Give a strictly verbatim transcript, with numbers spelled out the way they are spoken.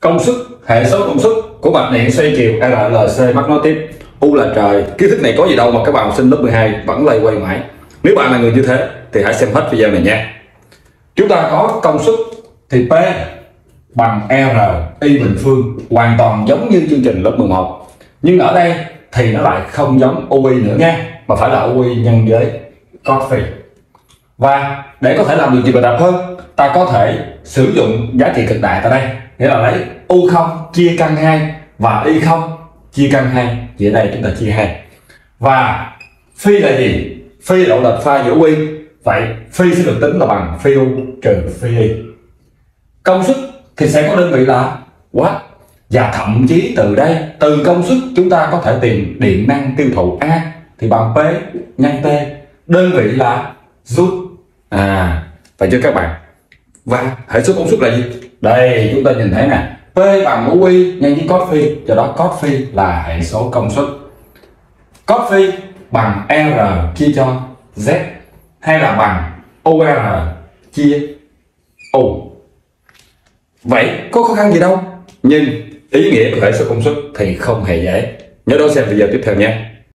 Công suất, hệ số công suất của mạch điện xoay chiều e lờ xê bắt nó tiếp. U là trời, kiến thức này có gì đâu mà các bạn học sinh lớp mười hai vẫn lay quay mãi. Nếu bạn là người như thế thì hãy xem hết video này nha. Chúng ta có công suất thì P bằng R y bình phương, hoàn toàn giống như chương trình lớp mười một. Nhưng ở đây thì nó lại không giống ô i nữa nha, mà phải là ô i nhân với cos phi. Và để có thể làm được gì bài tập hơn, ta có thể sử dụng giá trị cực đại tại đây, nghĩa là lấy u không chia căn hai và y không chia căn hai, vì ở đây chúng ta chia hai. Và phi là gì? Phi là độ lệch pha giữa y, vậy phi sẽ được tính là bằng phi u trừ phi y. Công suất thì sẽ có đơn vị là watt, và thậm chí từ đây, từ công suất chúng ta có thể tìm điện năng tiêu thụ A thì bằng P nhân T, đơn vị là joule. À, vậy cho các bạn. Và hệ số công suất là gì? Đây chúng ta nhìn thấy nè, P bằng ô i nhân với cos phi, do đó cos phi là hệ số công suất. Cos phi bằng R chia cho Z, hay là bằng ô rờ chia U. Vậy có khó khăn gì đâu, nhưng ý nghĩa của hệ số công suất thì không hề dễ. Nhớ đón xem video tiếp theo nha.